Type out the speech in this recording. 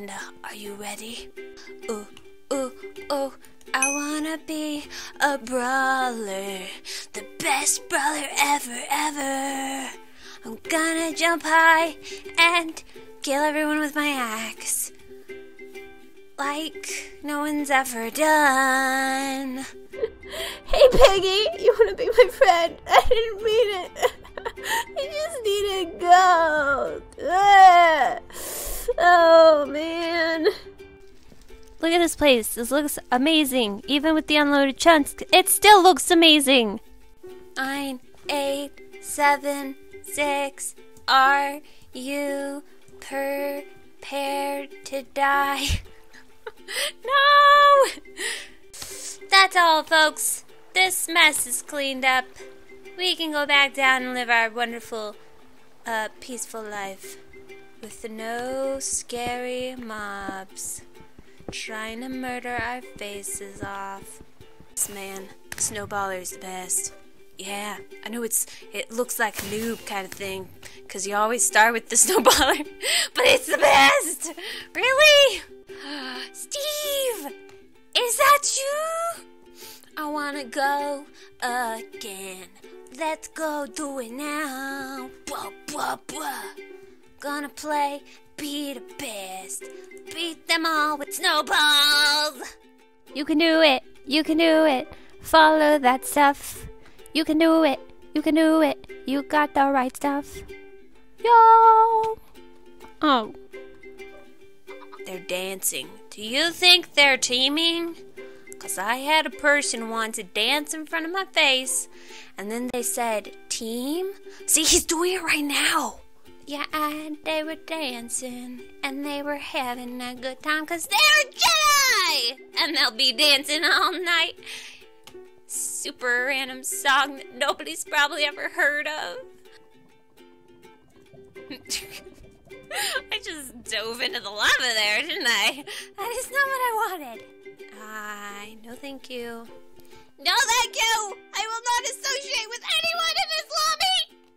And are you ready? Ooh, ooh, ooh, I wanna be a brawler, the best brawler ever, ever. I'm gonna jump high and kill everyone with my axe, like no one's ever done. Hey Peggy, you wanna be my friend? I didn't mean it. I just need to go. Oh man. Look at this place. This looks amazing. Even with the unloaded chunks, it still looks amazing. 9, 8, 7, 6. Are you prepared to die? No! That's all, folks. This mess is cleaned up. We can go back down and live our wonderful, peaceful life. With no scary mobs trying to murder our faces off. This man, Snowballer's the best. Yeah, I know it looks like a noob kind of thing, because you always start with the Snowballer, but it's the best! Really? Steve! Is that you? I wanna go again. Let's go do it now. Blah, blah, blah. Gonna play, be the best. Beat them all with snowballs! You can do it, you can do it. Follow that stuff. You can do it, you can do it, you got the right stuff. Yo! Oh. They're dancing. Do you think they're teaming? Because I had a person want to dance in front of my face, and then they said, team? See, he's doing it right now. Yeah, they were dancing, and they were having a good time, because they're JEDI! And they'll be dancing all night. Super random song that nobody's probably ever heard of. I just dove into the lava there, didn't I? That is not what I wanted. No thank you. No thank you! I will not associate with anyone in this lobby!